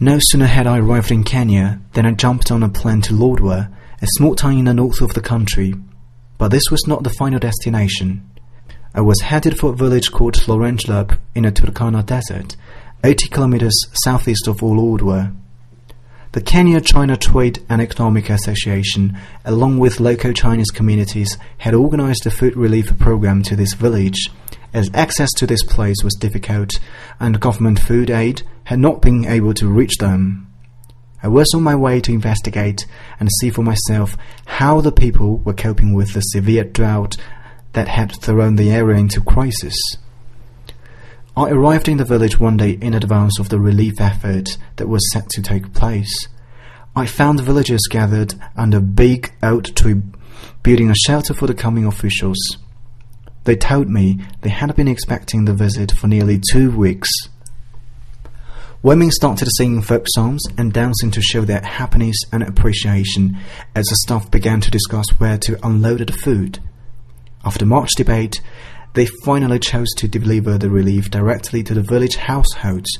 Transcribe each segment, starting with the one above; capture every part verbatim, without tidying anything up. No sooner had I arrived in Kenya than I jumped on a plane to Lodwar, a small town in the north of the country. But this was not the final destination. I was headed for a village called Laurent Lep in the Turkana Desert, eighty kilometers southeast of Lodwar. The Kenya-China Trade and Economic Association, along with local Chinese communities, had organized a food relief program to this village, as access to this place was difficult and government food aid had not been able to reach them. I was on my way to investigate and see for myself how the people were coping with the severe drought that had thrown the area into crisis. I arrived in the village one day in advance of the relief effort that was set to take place. I found the villagers gathered under a big old tree building a shelter for the coming officials. They told me they had been expecting the visit for nearly two weeks. Women started singing folk songs and dancing to show their happiness and appreciation as the staff began to discuss where to unload the food. After much debate, they finally chose to deliver the relief directly to the village households,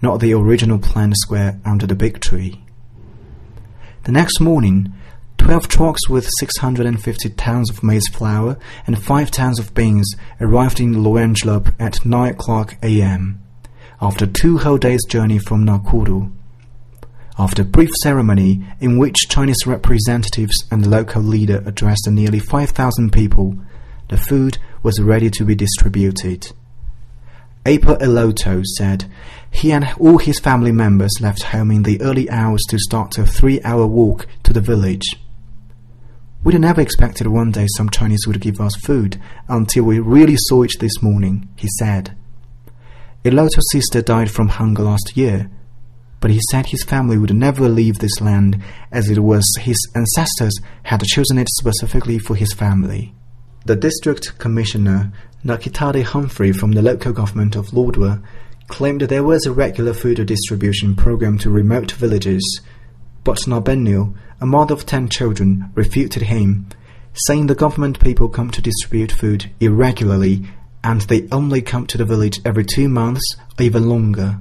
not the original planned square under the big tree. The next morning, twelve trucks with six hundred fifty tons of maize flour and five tons of beans arrived in Lorengelab at nine o'clock a m, after two whole days' journey from Nakuru. After a brief ceremony in which Chinese representatives and the local leader addressed the nearly five thousand people, the food was ready to be distributed. Aper Eloto said he and all his family members left home in the early hours to start a three-hour walk to the village. "We never expected one day some Chinese would give us food until we really saw it this morning," he said. Eloto's sister died from hunger last year, but he said his family would never leave this land as it was his ancestors had chosen it specifically for his family. The district commissioner, Nakitari Humphrey, from the local government of Lodwar, claimed there was a regular food distribution program to remote villages, but Nabenil, a mother of ten children, refuted him, saying the government people come to distribute food irregularly and they only come to the village every two months or even longer.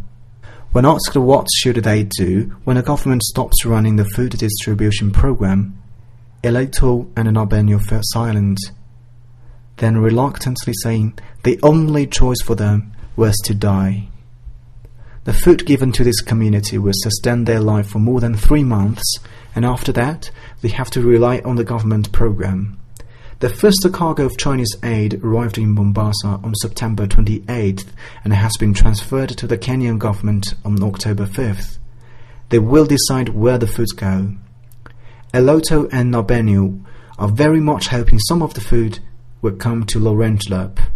When asked what should they do when the government stops running the food distribution program, Eleito and Nabenil fell silent, then reluctantly saying the only choice for them was to die. The food given to this community will sustain their life for more than three months, and after that, they have to rely on the government program. The first cargo of Chinese aid arrived in Mombasa on September twenty-eighth and has been transferred to the Kenyan government on October fifth. They will decide where the food go. Eloto and Nabenu are very much hoping some of the food will come to Laurent Lep.